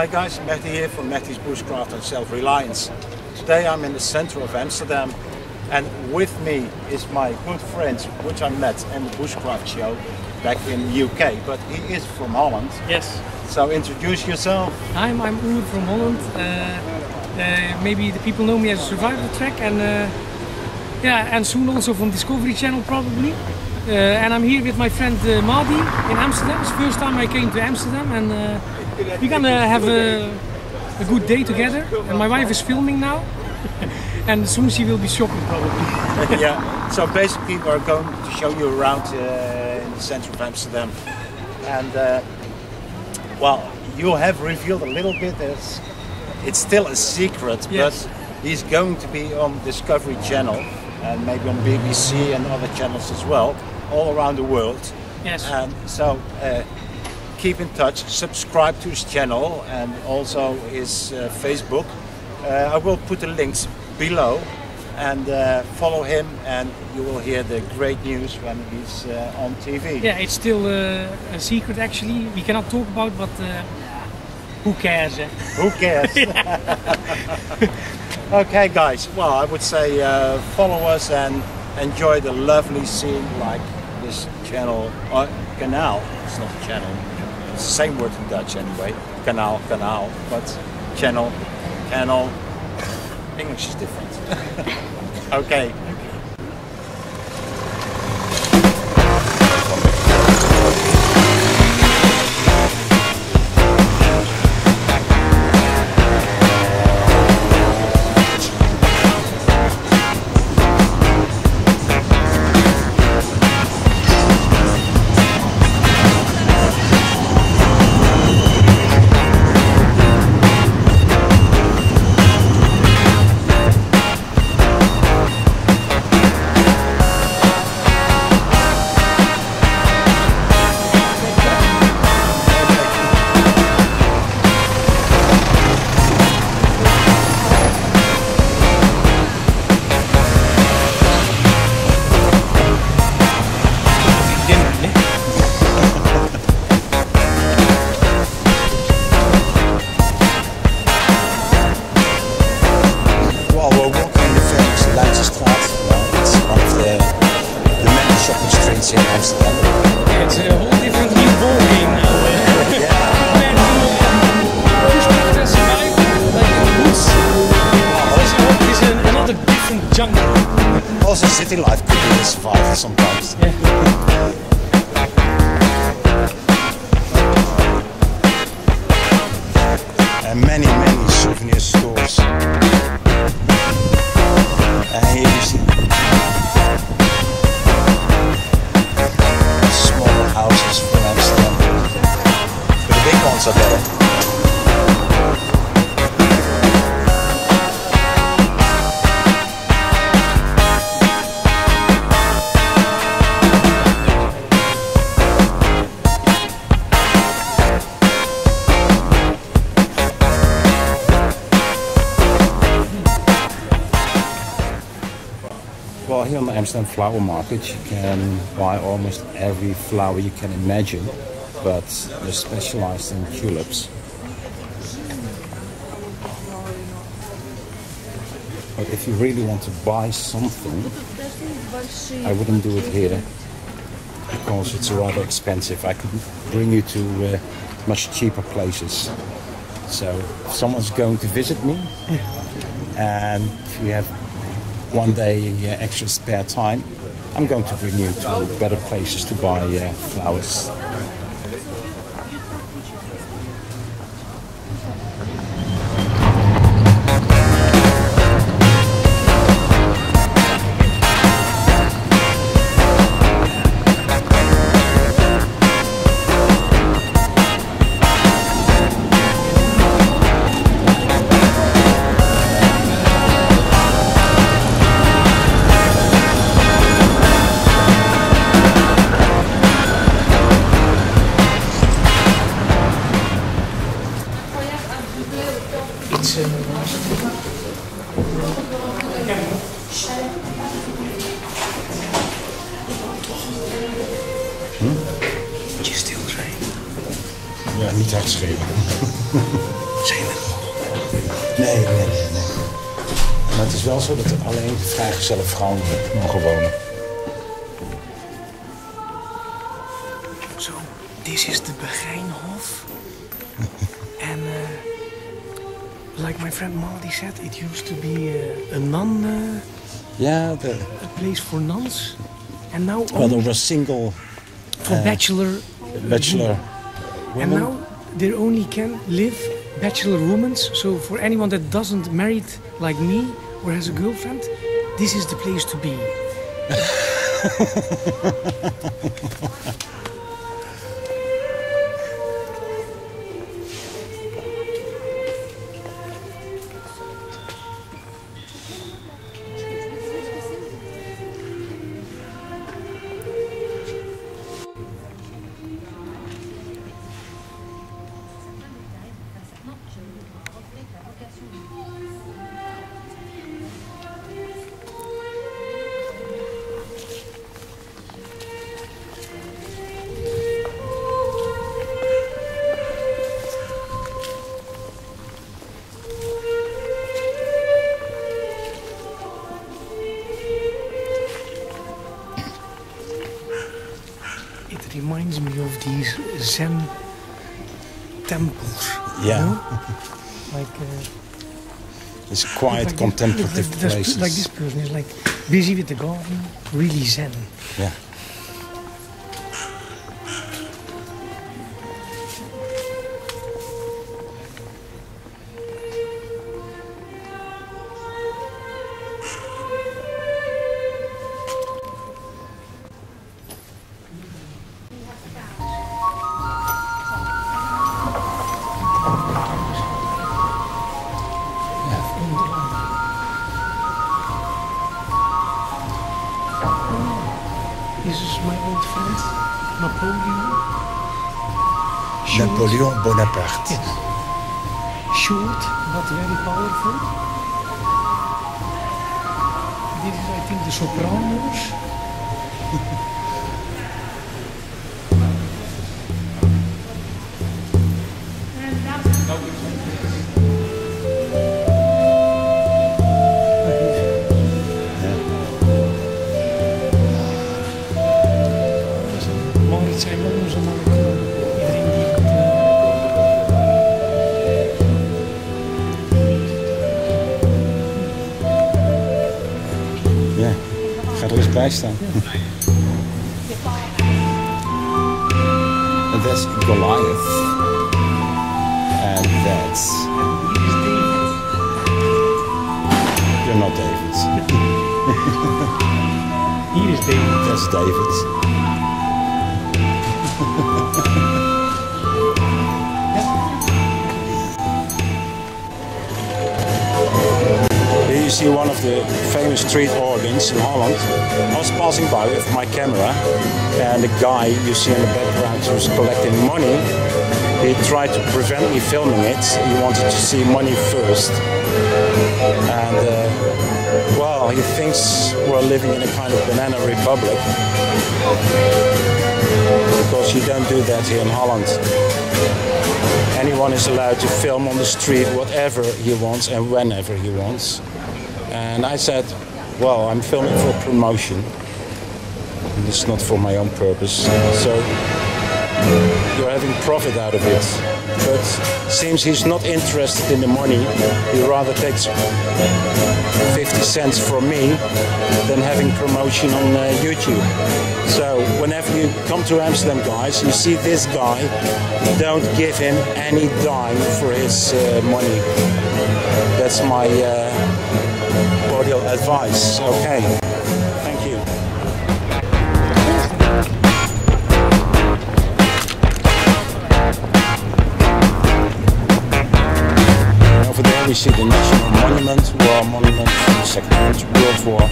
Hi guys, Mehdi here from Mehdi's Bushcraft and Self-Reliance. Today I'm in the center of Amsterdam and with me is my good friend, which I met in the Bushcraft Show back in the UK, but he is from Holland. Yes. So introduce yourself. Hi, I'm Ugur from Holland. Maybe the people know me as Survival Track and yeah, and soon also from Discovery Channel probably. And I'm here with my friend Marty in Amsterdam. It's the first time I came to Amsterdam and we're gonna have a good day together, and my wife is filming now and soon she will be shopping probably. Yeah, so basically we're going to show you around in the center of Amsterdam and well, you have revealed a little bit, it's still a secret, yes. But he's going to be on Discovery Channel and maybe on BBC and other channels as well, all around the world. Yes. And so keep in touch, subscribe to his channel and also his Facebook. I will put the links below and follow him and you will hear the great news when he's on TV. Yeah, it's still a secret actually, we cannot talk about, but who cares? Eh? Who cares? Okay guys, well I would say follow us and enjoy the lovely scene like this channel, or canal, it's not a channel. It's the same word in Dutch anyway, kanaal, kanaal, but channel, channel, English is different. Okay. Also city life could be a survival sometimes. Yeah. And many, many souvenir stores. And here you see smaller houses from Amsterdam. But the big ones are better. Well, here on the Amsterdam Flower Market you can buy almost every flower you can imagine, but they're specialized in tulips. But if you really want to buy something, I wouldn't do it here because it's rather expensive. I could bring you to much cheaper places. So if someone's going to visit me and if you have one day extra spare time, I'm going to bring you to better places to buy flowers. Moet je stil zijn. Ja, niet hard schreeuwen. is wel zo dat alleen vrijgezelle vrouwen mogen wonen. Zo, dit is de Begijnhof. En like my friend Marty said, it used to be a nun. Yeah, a place for nuns. And now well, there was single for bachelor women. And now they only can live bachelor women. So for anyone that doesn't married like me or has a girlfriend, this is the place to be. Reminds me of these Zen temples. Yeah. You know? Like it's quiet, like contemplative places. Like this person is like busy with the garden, really Zen. Yeah. Napoleon Bonaparte. Yes. Short, but very powerful. This is, I think, the Sopranos. Morgen zijn we onze mannen. Er is bij staan. En dat is Goliath. En dat is... You're not David. Hier is David. Dat is David. You see one of the famous street organs in Holland. I was passing by with my camera, and the guy you see in the background who's collecting money, he tried to prevent me filming it. He wanted to see money first. And well, he thinks we're living in a kind of banana republic, because you don't do that here in Holland. Anyone is allowed to film on the street whatever he wants and whenever he wants. And I said, well, I'm filming for promotion. And it's not for my own purpose. So you're having profit out of it. But since he's not interested in the money, he rather takes 50 cents from me than having promotion on YouTube. So whenever you come to Amsterdam, guys, you see this guy, don't give him any dime for his money. That's my... cordial advice. Okay. Thank you. And over there we see the National Monument, War Monument from the Second World War.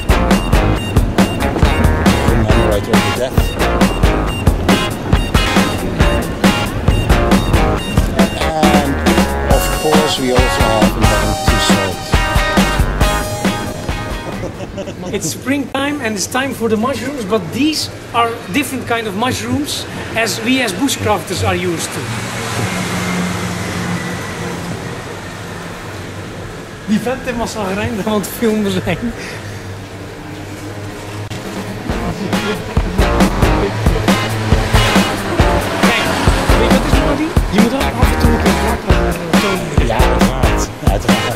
Commemorate all the death. And of course we also have another two-sold. It's springtime and it's time for the mushrooms, but these are different kind of mushrooms as we as bushcrafters are used to. Die vent helemaal zo gereinigd aan het filmen zijn. Kijk, weet je wat is, Marty? Je moet ook af en toe een zwart laten. Ja, uiteraard. Uiteraard.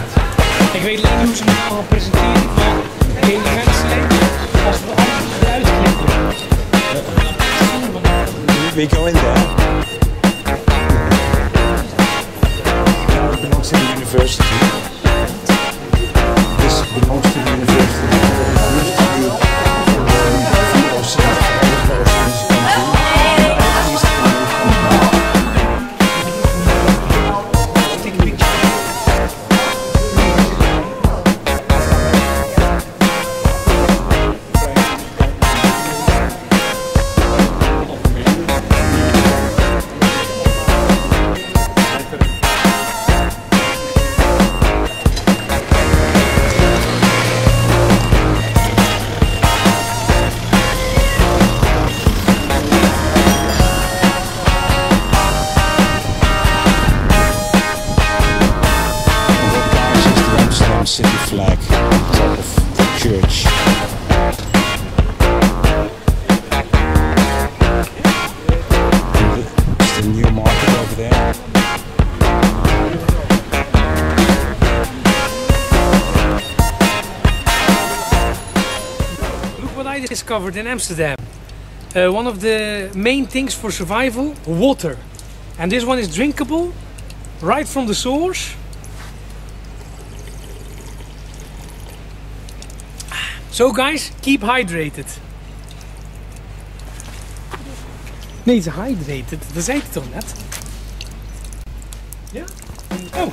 Ik weet niet hoe ze me al presenteren, maar in de mensen als we alles eruit knippen. We go in there. University. This belongs to the university. Discovered in Amsterdam. One of the main things for survival, water. And this one is drinkable, right from the source. So guys, keep hydrated. Nee, ze hydrated, dat zei ik toch net? Ja? Oh!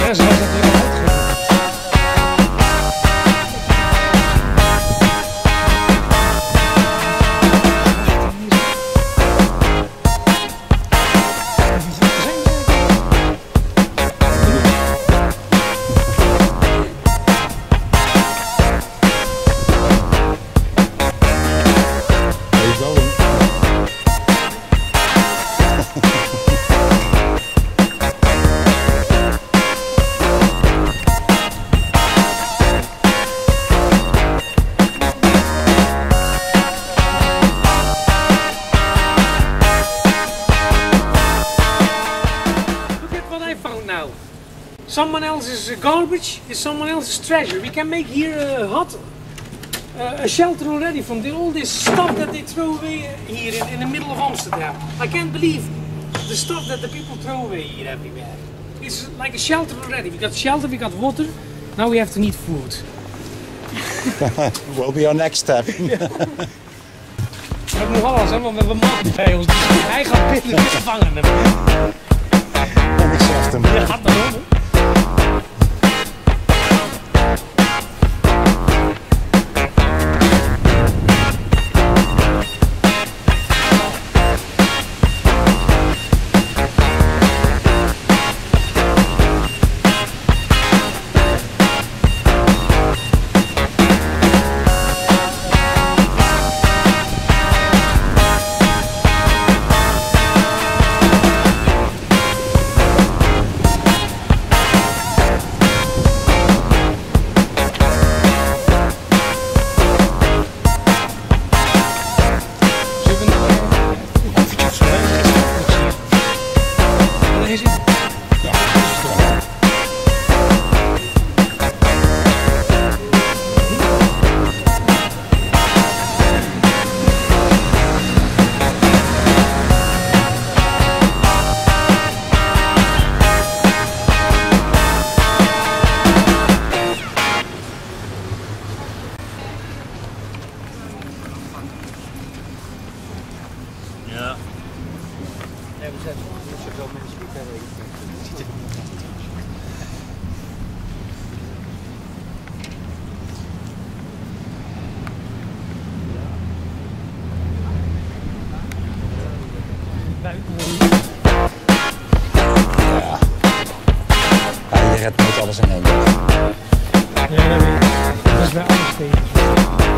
Ja, zo was dat weer wat gegeven. Someone else's garbage is someone else's treasure. We can make here a hut, a shelter already from all this stuff that they throw away here in the middle of Amsterdam. I can't believe the stuff that the people throw away here everywhere. It's like a shelter already. We got shelter, we got water, now we have to need food. Will be our next step. We hebben nog alles, want we hebben man bij ons. Hij gaat binnen de gevangen. En ik zeg hem. Je gaat naar onder.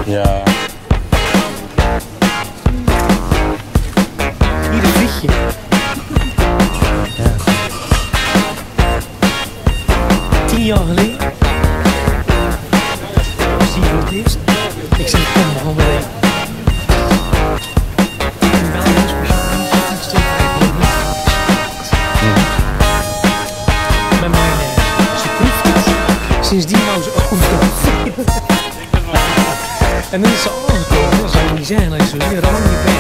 Ja. Ieder vliegje beetje. Ja. 10 jaar geleden. Zie je hoe het is? Ik zeg, kom, we gaan weer heen. Met mijn ze proeft het. Sindsdien nou ze ook. En dan is ze aangekomen. Dat zou je niet zeggen, dat is zo weer al niet weg.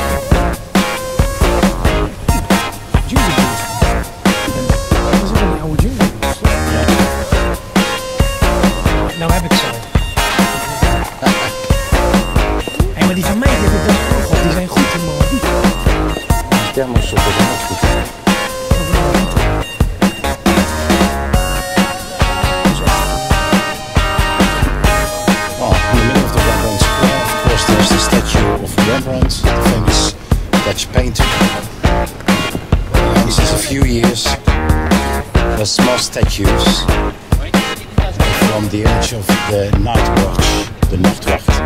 Statues from the age of the Nachtwacht, the Nachtwacht.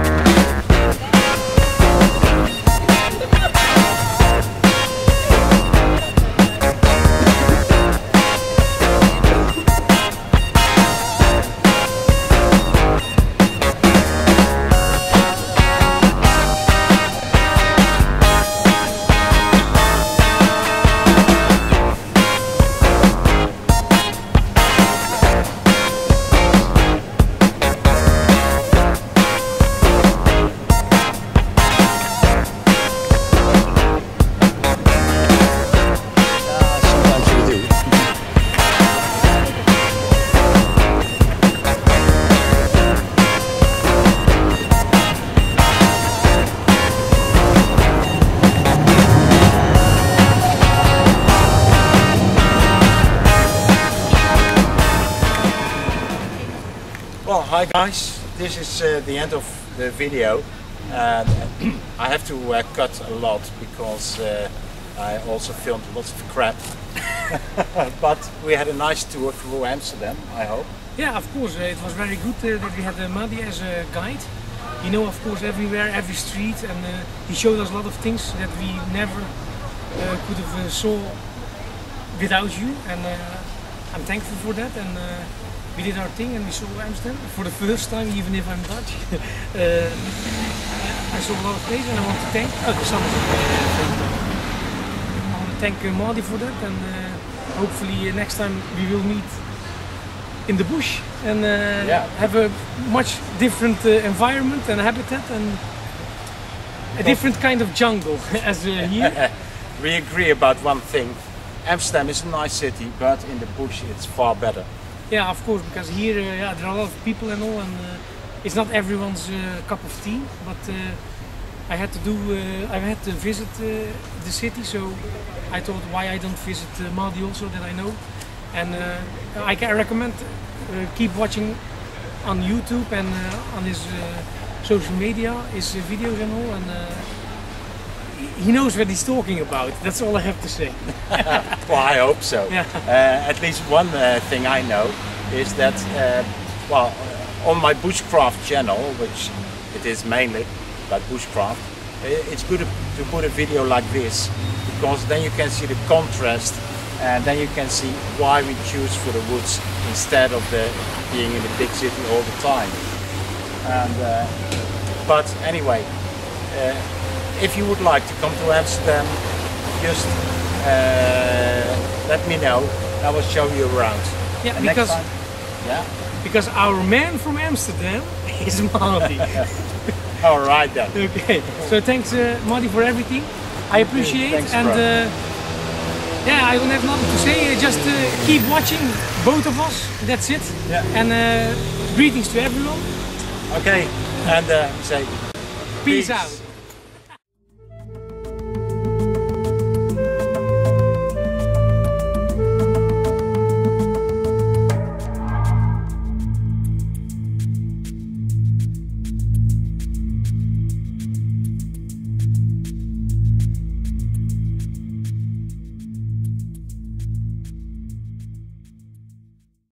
Hi guys, this is the end of the video. I have to cut a lot because I also filmed lots of crap. But we had a nice tour through Amsterdam, I hope. Yeah, of course, it was very good that we had Marty as a guide. You know, of course, everywhere, every street, and he showed us a lot of things that we never could have saw without you. And I'm thankful for that. And we did our thing and we saw Amsterdam for the first time, even if I'm Dutch. I saw a lot of places and I want to thank Marty for that, and hopefully next time we will meet in the bush and have a much different environment and habitat and a different kind of jungle as here. We agree about one thing, Amsterdam is a nice city, but in the bush it's far better. Yeah, of course, because here there are a lot of people and all, and it's not everyone's cup of tea. But I had to visit the city, so I thought why I don't visit Marty also that I know. And I can recommend keep watching on YouTube and on his social media, his videos and all. And he knows what he's talking about. That's all I have to say. Well, I hope so. Yeah. At least one thing I know is that, well, on my Bushcraft channel, which it is mainly about bushcraft, it's good to put a video like this because then you can see the contrast and then you can see why we choose for the woods instead of being in the big city all the time. And but anyway. If you would like to come to Amsterdam, just let me know. I will show you around. Yeah, and because next time, because our man from Amsterdam is Marty. All right then. Okay. So thanks, Marty, for everything. I appreciate it. And yeah, I don't have nothing to say. Just keep watching, both of us. That's it. Yeah. And greetings to everyone. Okay. And say peace out.